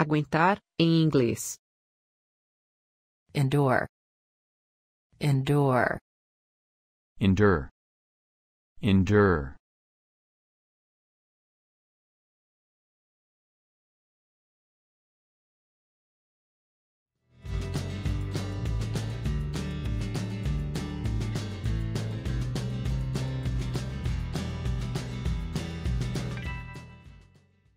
Aguentar, em inglês. Endure. Endure. Endure. Endure.